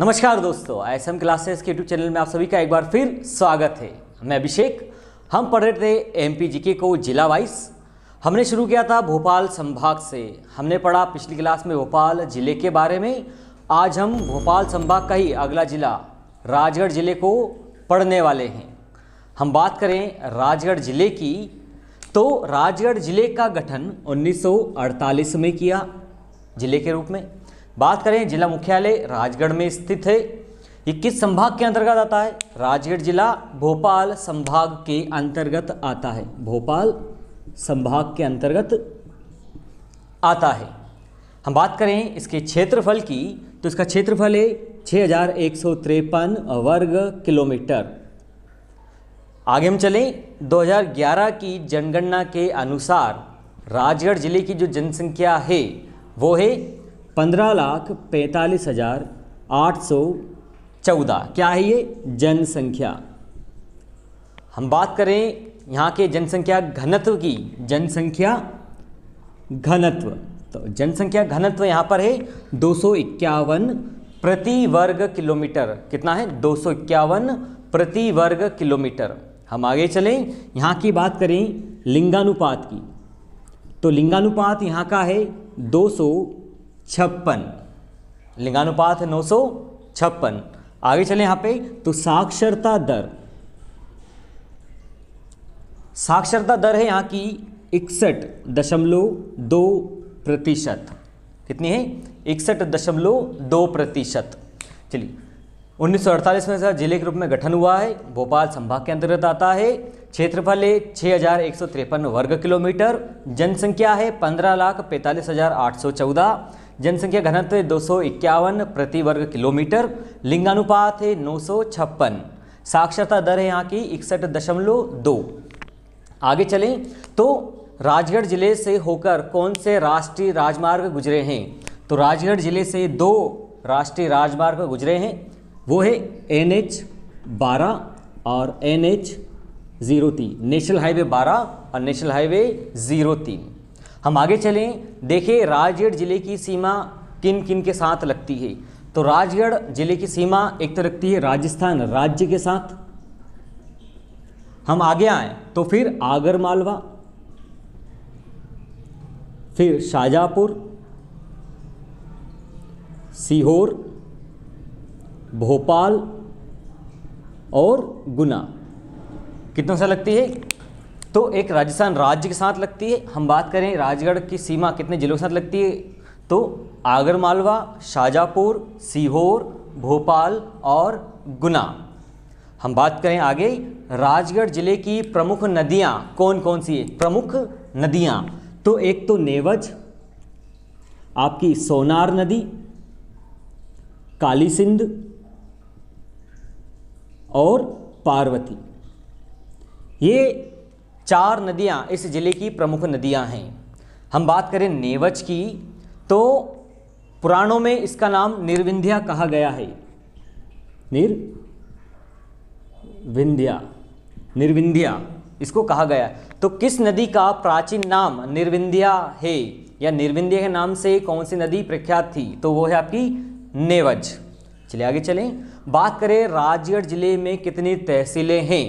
नमस्कार दोस्तों, SM classes के यूट्यूब चैनल में आप सभी का एक बार फिर स्वागत है। मैं अभिषेक। हम पढ़ रहे थे एमपी जीके को जिला वाइज। हमने शुरू किया था भोपाल संभाग से। हमने पढ़ा पिछली क्लास में भोपाल ज़िले के बारे में। आज हम भोपाल संभाग का ही अगला जिला राजगढ़ ज़िले को पढ़ने वाले हैं। हम बात करें राजगढ़ ज़िले की, तो राजगढ़ ज़िले का गठन 1948 में किया ज़िले के रूप में। बात करें जिला मुख्यालय राजगढ़ में स्थित है। ये किस संभाग के अंतर्गत आता है? राजगढ़ जिला भोपाल संभाग के अंतर्गत आता है, भोपाल संभाग के अंतर्गत आता है। हम बात करें इसके क्षेत्रफल की, तो इसका क्षेत्रफल है 6153 वर्ग किलोमीटर। आगे हम चलें। 2011 की जनगणना के अनुसार राजगढ़ जिले की जो जनसंख्या है वो है 15,45,814। क्या है ये जनसंख्या? हम बात करें यहाँ के जनसंख्या घनत्व की, जनसंख्या घनत्व, तो जनसंख्या घनत्व यहाँ पर है 251 प्रति वर्ग किलोमीटर। कितना है? 251 प्रति वर्ग किलोमीटर। हम आगे चलें। यहाँ की बात करें लिंगानुपात की, तो लिंगानुपात यहाँ का है 256, लिंगानुपात 956। आगे चले यहाँ पे, तो साक्षरता दर, साक्षरता दर है यहाँ की 61.2%। कितनी है? 61.2%। चलिए, 1948 में सर जिले के रूप में गठन हुआ है, भोपाल संभाग के अंतर्गत आता है। क्षेत्रफल है 6153 वर्ग किलोमीटर। जनसंख्या है 15,45,814। जनसंख्या घनत्व है 251 प्रति वर्ग किलोमीटर। लिंगानुपात है 956। साक्षरता दर है यहाँ की 61.2। आगे चलें, तो राजगढ़ जिले से होकर कौन से राष्ट्रीय राजमार्ग गुजरे हैं? तो राजगढ़ जिले से 2 राष्ट्रीय राजमार्ग गुजरे हैं, वो है NH-12 और NH-03, नेशनल हाईवे 12 और नेशनल हाईवे 03। हम आगे चलें, देखें राजगढ़ जिले की सीमा किन किन के साथ लगती है। तो राजगढ़ जिले की सीमा एक तो लगती है राजस्थान राज्य के साथ। हम आगे आए तो फिर आगर मालवा, फिर शाजापुर, सीहोर, भोपाल और गुना। कितनों से लगती है? तो एक राजस्थान राज्य के साथ लगती है। हम बात करें राजगढ़ की सीमा कितने जिलों के साथ लगती है, तो आगर मालवा, शाजापुर, सीहोर, भोपाल और गुना। हम बात करें आगे, राजगढ़ जिले की प्रमुख नदियां कौन कौन सी है? प्रमुख नदियां, तो एक तो नेवज, आपकी सोनार नदी, काली सिंध और पार्वती। ये 4 नदियाँ इस ज़िले की प्रमुख नदियाँ हैं। हम बात करें नेवज की, तो पुराणों में इसका नाम निर्विंध्या कहा गया है, निर्विंध्या, निर्विंध्या इसको कहा गया। तो किस नदी का प्राचीन नाम निर्विंध्या है, या निर्विंध्या के नाम से कौन सी नदी प्रख्यात थी? तो वो है आपकी नेवज। चलिए आगे चलें। बात करें राजगढ़ ज़िले में कितनी तहसीलें हैं,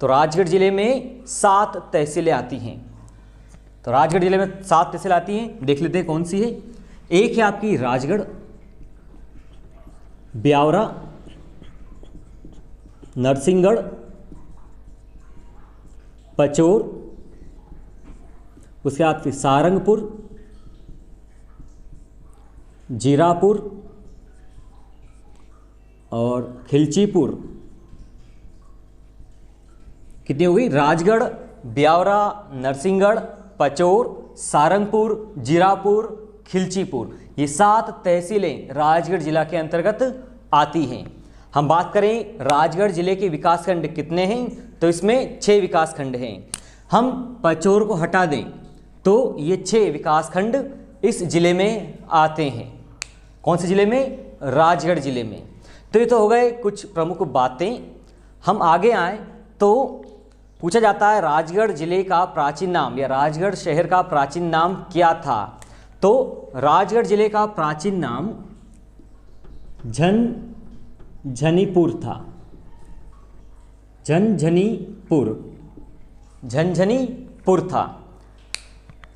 तो राजगढ़ ज़िले में 7 तहसीलें आती हैं। तो राजगढ़ ज़िले में 7 तहसीलें आती हैं, देख लेते हैं कौन सी है। एक है आपकी राजगढ़, ब्यावरा, नरसिंहगढ़, पचोर, उसके बाद फिर सारंगपुर, जीरापुर और खिलचीपुर। कितनी हो गई? राजगढ़, ब्यावरा, नरसिंहगढ़, पचोर, सारंगपुर, जीरापुर, खिलचीपुर, ये 7 तहसीलें राजगढ़ जिला के अंतर्गत आती हैं। हम बात करें राजगढ़ जिले के विकासखंड कितने हैं, तो इसमें 6 विकासखंड हैं। हम पचोर को हटा दें तो ये 6 विकासखंड इस जिले में आते हैं। कौन से जिले में? राजगढ़ जिले में। तो ये तो हो गए कुछ प्रमुख बातें। हम आगे आए तो पूछा जाता है राजगढ़ ज़िले का प्राचीन नाम या राजगढ़ शहर का प्राचीन नाम क्या था? तो राजगढ़ ज़िले का प्राचीन नाम झंझानीपुर झनीपुर था। झंझनीपुर, झंझनीपुर था।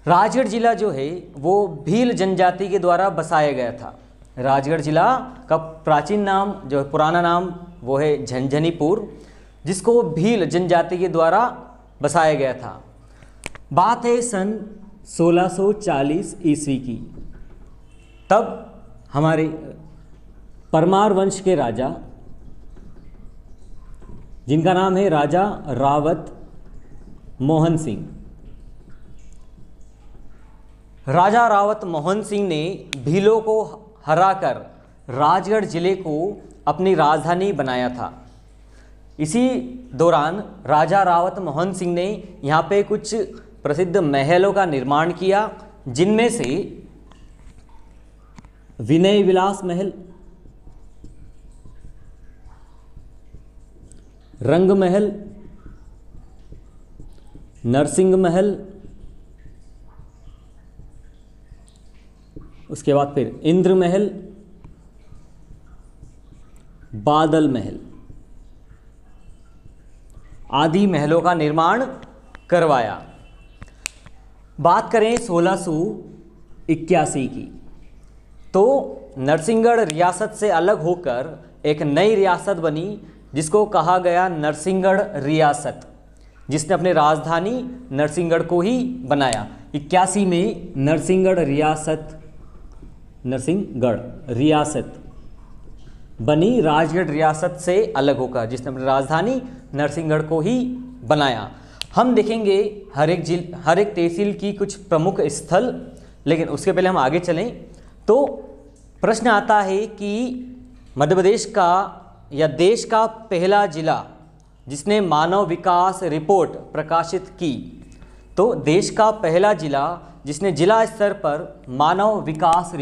राजगढ़ जिला जो है वो भील जनजाति के द्वारा बसाया गया था। राजगढ़ जिला का प्राचीन नाम जो है, पुराना नाम वो है झंझनीपुर, जिसको भील जनजाति के द्वारा बसाया गया था। बात है सन 1640 ईस्वी की। तब हमारे परमार वंश के राजा, जिनका नाम है राजा रावत मोहन सिंह, राजा रावत मोहन सिंह ने भीलों को हराकर राजगढ़ जिले को अपनी राजधानी बनाया था। इसी दौरान राजा रावत मोहन सिंह ने यहाँ पे कुछ प्रसिद्ध महलों का निर्माण किया, जिनमें से विनय विलास महल, रंग महल, नरसिंह महल, उसके बाद फिर इंद्र महल, बादल महल आदि महलों का निर्माण करवाया। बात करें 1681 की, तो नरसिंहगढ़ रियासत से अलग होकर एक नई रियासत बनी, जिसको कहा गया नरसिंहगढ़ रियासत, जिसने अपनी राजधानी नरसिंहगढ़ को ही बनाया। 81 में नरसिंहगढ़ रियासत बनी, राजगढ़ रियासत से अलग होकर, जिसने अपनी राजधानी नरसिंहगढ़ को ही बनाया। हम देखेंगे हर एक तहसील की कुछ प्रमुख स्थल, लेकिन उसके पहले हम आगे चलें तो प्रश्न आता है कि मध्य प्रदेश का या देश का पहला जिला जिसने मानव विकास रिपोर्ट प्रकाशित की, तो देश का पहला जिला जिसने जिला स्तर पर मानव विकास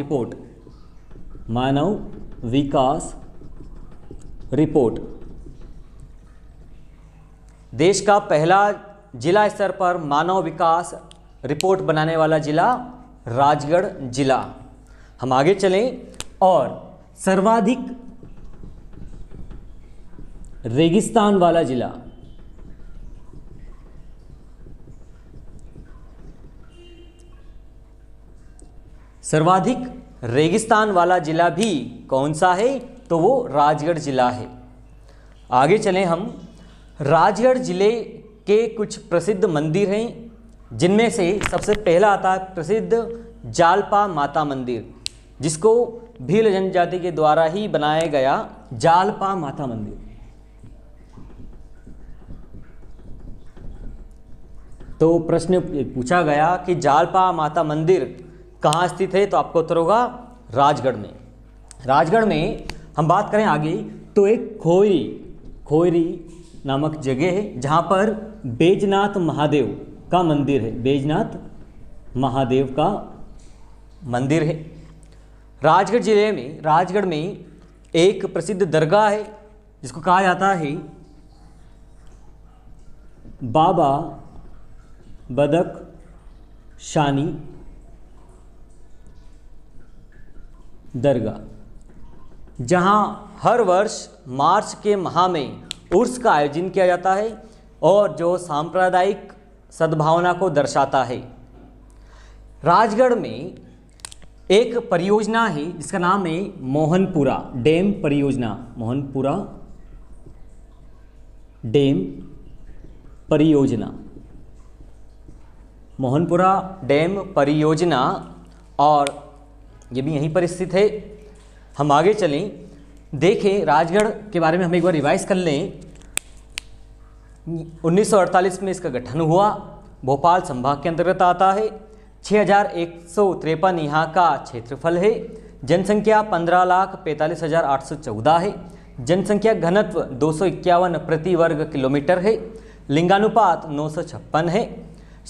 रिपोर्ट देश का पहला जिला स्तर पर मानव विकास रिपोर्ट बनाने वाला जिला राजगढ़ जिला। हम आगे चलें। और सर्वाधिक रेगिस्तान वाला जिला, सर्वाधिक रेगिस्तान वाला जिला भी कौन सा है, तो वो राजगढ़ जिला है। आगे चलें हम। राजगढ़ जिले के कुछ प्रसिद्ध मंदिर हैं, जिनमें से सबसे पहला आता है प्रसिद्ध जालपा माता मंदिर, जिसको भील जनजाति के द्वारा ही बनाया गया। जालपा माता मंदिर, तो प्रश्न पूछा गया कि जालपा माता मंदिर कहाँ स्थित है, तो आपको उत्तर होगा राजगढ़ में। राजगढ़ में हम बात करें आगे तो एक खोयरी नामक जगह है, जहाँ पर बैजनाथ महादेव का मंदिर है। बैजनाथ महादेव का मंदिर है। राजगढ़ जिले में, राजगढ़ में एक प्रसिद्ध दरगाह है, जिसको कहा जाता है बाबा बदक शानी दरगाह, जहां हर वर्ष मार्च के माह में उर्स का आयोजन किया जाता है और जो सांप्रदायिक सद्भावना को दर्शाता है। राजगढ़ में एक परियोजना है जिसका नाम है मोहनपुरा डैम परियोजना। मोहनपुरा डैम परियोजना, मोहनपुरा डैम परियोजना, और ये भी यहीं पर स्थित है। हम आगे चलें, देखें राजगढ़ के बारे में हम एक बार रिवाइज कर लें। 1948 में इसका गठन हुआ, भोपाल संभाग के अंतर्गत आता है। 6153 यहाँ का क्षेत्रफल है। जनसंख्या 15,45,814 है। जनसंख्या घनत्व 251 प्रति वर्ग किलोमीटर है। लिंगानुपात 956 है।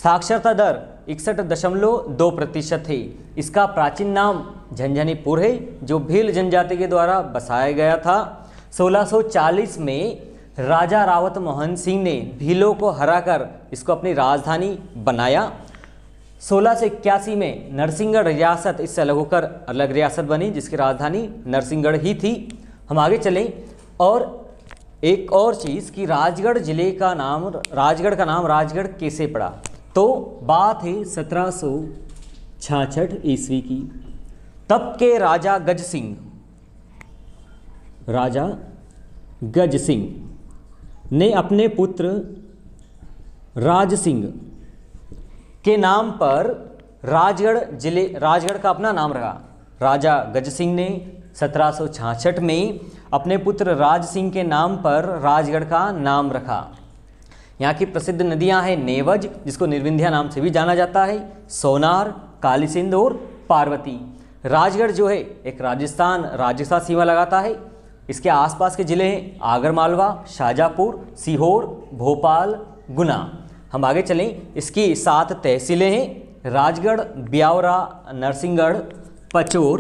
साक्षरता दर 61.2% है। इसका प्राचीन नाम झंझनीपुर है, जो भील जनजाति के द्वारा बसाया गया था। 1640 में राजा रावत मोहन सिंह ने भीलों को हराकर इसको अपनी राजधानी बनाया। 1681 में नरसिंहगढ़ रियासत इससे अलग होकर अलग रियासत बनी, जिसकी राजधानी नरसिंहगढ़ ही थी। हम आगे चलें। और एक और चीज़ कि राजगढ़ ज़िले का नाम, राजगढ़ का नाम राजगढ़ कैसे पड़ा, तो बात है 1766 ईस्वी की। तब के राजा गज सिंह, ने अपने पुत्र राज सिंह के नाम पर राजगढ़ का अपना नाम रखा। राजा गज सिंह ने 1766 में अपने पुत्र राज सिंह के नाम पर राजगढ़ का नाम रखा। यहाँ की प्रसिद्ध नदियाँ हैं नेवज, जिसको निर्विंध्या नाम से भी जाना जाता है, सोनार, काली सिंध और पार्वती। राजगढ़ जो है एक राजस्थान सीमा लगाता है। इसके आसपास के ज़िले हैं आगर मालवा, शाजापुर, सीहोर, भोपाल, गुना। हम आगे चलें, इसकी 7 तहसीलें हैं राजगढ़, ब्यावरा, नरसिंहगढ़, पचोर,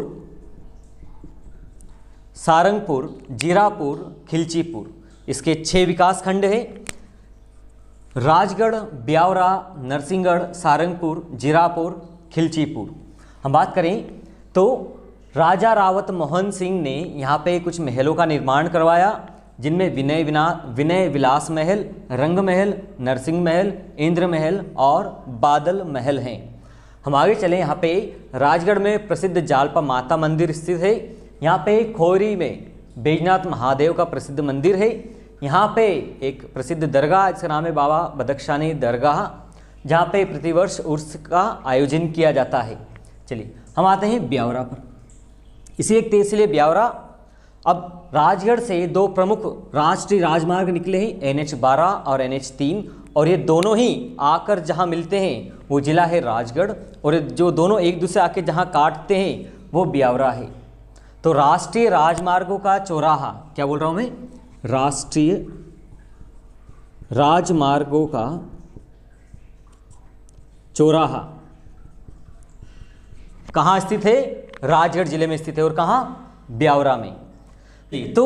सारंगपुर, जीरापुर, खिलचीपुर। इसके 6 विकास खंड हैं राजगढ़, ब्यावरा, नरसिंहगढ़, सारंगपुर, जीरापुर, खिलचीपुर। हम बात करें तो राजा रावत मोहन सिंह ने यहाँ पे कुछ महलों का निर्माण करवाया, जिनमें विनय विलास महल, रंग महल, नरसिंह महल, इंद्र महल और बादल महल हैं। हम आगे चलें, यहाँ पे राजगढ़ में प्रसिद्ध जालपा माता मंदिर स्थित है। यहाँ पे खोरी में बैजनाथ महादेव का प्रसिद्ध मंदिर है। यहाँ पे एक प्रसिद्ध दरगाह, इसका नाम है बाबा बदख्शानी दरगाह, जहाँ पे प्रतिवर्ष उर्स का आयोजन किया जाता है। चलिए हम आते हैं ब्यावरा पर, इसी एक तहसील है ब्यावरा। अब राजगढ़ से 2 प्रमुख राष्ट्रीय राजमार्ग निकले हैं, NH-12 और NH-3, और ये दोनों ही आकर जहाँ मिलते हैं वो जिला है राजगढ़, और जो दोनों एक दूसरे आके जहाँ काटते हैं वो ब्यावरा है। तो राष्ट्रीय राजमार्गों का चौराहा, क्या बोल रहा हूँ मैं, राष्ट्रीय राजमार्गों का चौराहा कहाँ स्थित है, राजगढ़ जिले में स्थित है, और कहाँ, ब्यावरा में। तो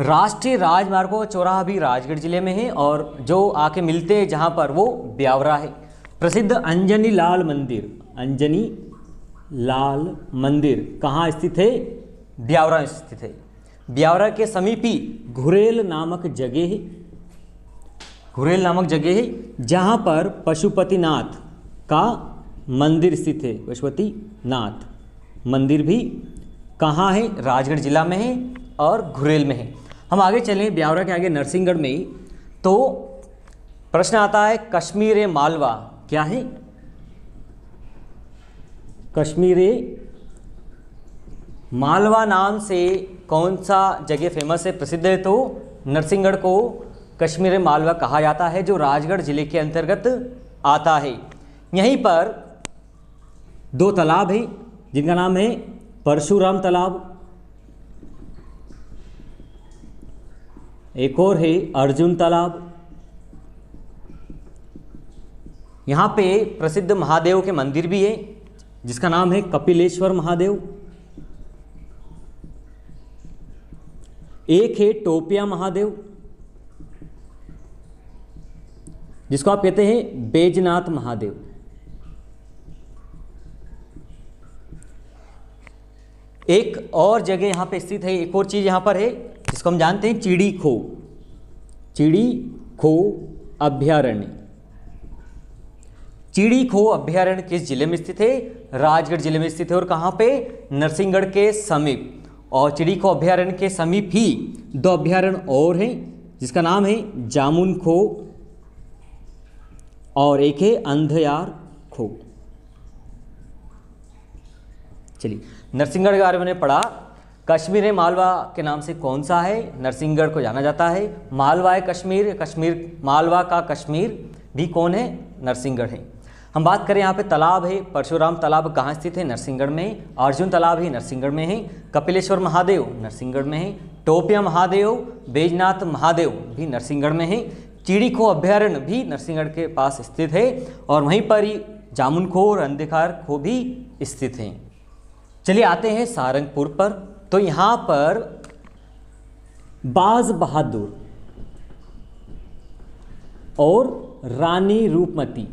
राष्ट्रीय राजमार्गों का चौराहा भी राजगढ़ जिले में है, और जो आके मिलते हैं जहाँ पर वो ब्यावरा है। प्रसिद्ध अंजनी लाल मंदिर कहाँ स्थित है, ब्यावरा स्थित है। ब्यावरा के समीप ही घुरेल नामक जगह है जहाँ पर पशुपतिनाथ का मंदिर स्थित है। पशुपतिनाथ मंदिर भी कहाँ है, राजगढ़ जिला में है और घुरेल में है। हम आगे चलें, ब्यावरा के आगे नरसिंहगढ़ में ही, तो प्रश्न आता है कश्मीर मालवा क्या है, कश्मीर मालवा नाम से कौन सा जगह फेमस है, प्रसिद्ध है, तो नरसिंहगढ़ को कश्मीर मालवा कहा जाता है, जो राजगढ़ जिले के अंतर्गत आता है। यहीं पर 2 तालाब हैं जिनका नाम है परशुराम तालाब, एक और है अर्जुन तालाब। यहाँ पे प्रसिद्ध महादेव के मंदिर भी है, जिसका नाम है कपिलेश्वर महादेव। एक है टोपिया महादेव, जिसको आप कहते हैं बैजनाथ महादेव। एक और जगह यहाँ पे स्थित है, एक और चीज़ यहाँ पर है जिसको हम जानते हैं चिड़ी खो अभ्यारण्य। चिड़ी खो अभ्यारण्य किस जिले में स्थित है, राजगढ़ जिले में स्थित है, और कहाँ पे, नरसिंहगढ़ के समीप। और चिड़ी खो अभ्यारण्य के समीप ही 2 अभ्यारण्य और हैं, जिसका नाम है जामुन खो और एक है अंधयार खो। चलिए नरसिंहगढ़ के बारे में पढ़ा। कश्मीर मालवा के नाम से कौन सा है, नरसिंहगढ़ को जाना जाता है। मालवा है कश्मीर मालवा का कश्मीर भी कौन है, नरसिंहगढ़ है। हम बात करें, यहाँ पे तालाब है, परशुराम तालाब कहाँ स्थित है, नरसिंहगढ़ में। अर्जुन तालाब ही नरसिंहगढ़ में है। कपिलेश्वर महादेव नरसिंहगढ़ में है। टोपिया महादेव, बैजनाथ महादेव भी नरसिंहगढ़ में है। चिड़ी खो अभ्यारण्य भी नरसिंहगढ़ के पास स्थित है, और वहीं पर ही जामुन खो और अंधकार खो भी स्थित हैं। चलिए आते हैं सारंगपुर पर, तो यहाँ पर बाज बहादुर और रानी रूपमती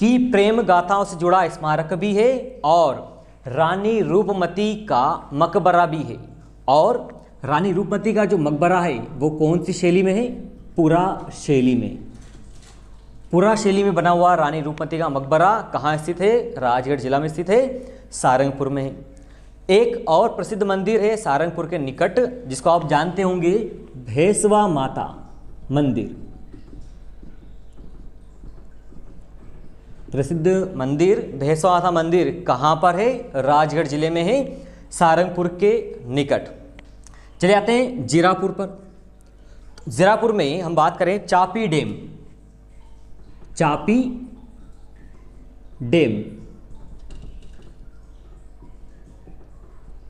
की प्रेम गाथाओं से जुड़ा स्मारक भी है, और रानी रूपमती का मकबरा भी है, और रानी रूपमती का जो मकबरा है वो कौन सी शैली में है? पुरा शैली में। पुरा शैली में बना हुआ रानी रूपमती का मकबरा कहाँ स्थित है? राजगढ़ जिला में स्थित है, सारंगपुर में। एक और प्रसिद्ध मंदिर है सारंगपुर के निकट जिसको आप जानते होंगे, भैंसवा माता मंदिर। प्रसिद्ध मंदिर भैंसवा माता मंदिर कहाँ पर है? राजगढ़ जिले में है, सारंगपुर के निकट। चले आते हैं जीरापुर पर। जीरापुर में हम बात करें चापी डैम, चापी डैम।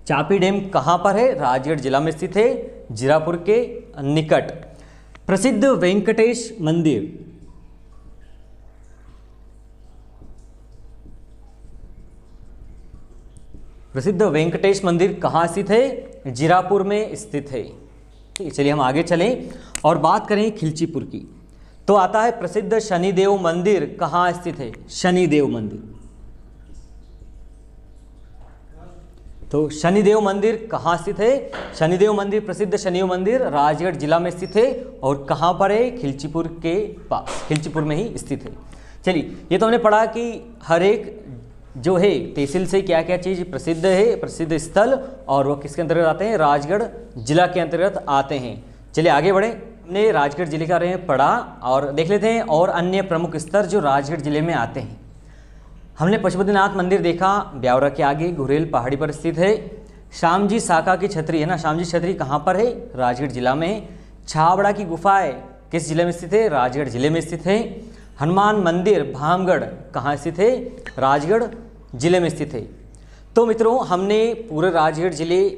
चापी डैम कहाँ पर है? राजगढ़ जिला में स्थित है, जीरापुर के निकट। प्रसिद्ध वेंकटेश मंदिर, प्रसिद्ध वेंकटेश मंदिर कहाँ स्थित है? जीरापुर में स्थित है। चलिए हम आगे चलें और बात करें खिलचीपुर की, तो आता है प्रसिद्ध शनिदेव मंदिर कहाँ स्थित है? शनिदेव मंदिर। तो शनिदेव मंदिर कहाँ स्थित है? शनिदेव मंदिर, प्रसिद्ध शनिदेव मंदिर राजगढ़ जिला में स्थित है और कहाँ पर है? खिलचीपुर के पास, खिलचीपुर में ही स्थित है। चलिए, ये तो हमने पढ़ा कि हर एक जो है तहसील से क्या क्या चीज़ प्रसिद्ध है, प्रसिद्ध स्थल, और वो किसके अंतर्गत आते हैं? राजगढ़ जिला के अंतर्गत आते हैं। चलिए आगे बढ़ें। हमने राजगढ़ जिले के बारे में पढ़ा और देख लेते हैं और अन्य प्रमुख स्थल जो राजगढ़ जिले में आते हैं। हमने पशुपतिनाथ मंदिर देखा, ब्यावरा के आगे घुरेल पहाड़ी पर स्थित है। श्यामजी साका की छतरी है ना, श्यामजी छतरी कहाँ पर है? राजगढ़ जिला में। छाबड़ा की गुफाएं किस जिले में स्थित है? राजगढ़ जिले में स्थित है। हनुमान मंदिर भामगढ़ कहाँ स्थित है? राजगढ़ जिले में स्थित है। तो मित्रों, हमने पूरे राजगढ़ जिले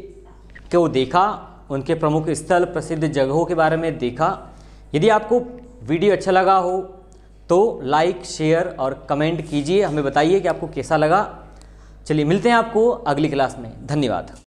को देखा, उनके प्रमुख स्थल, प्रसिद्ध जगहों के बारे में देखा। यदि आपको वीडियो अच्छा लगा हो तो लाइक, शेयर और कमेंट कीजिए, हमें बताइए कि आपको कैसा लगा। चलिए मिलते हैं आपको अगली क्लास में। धन्यवाद।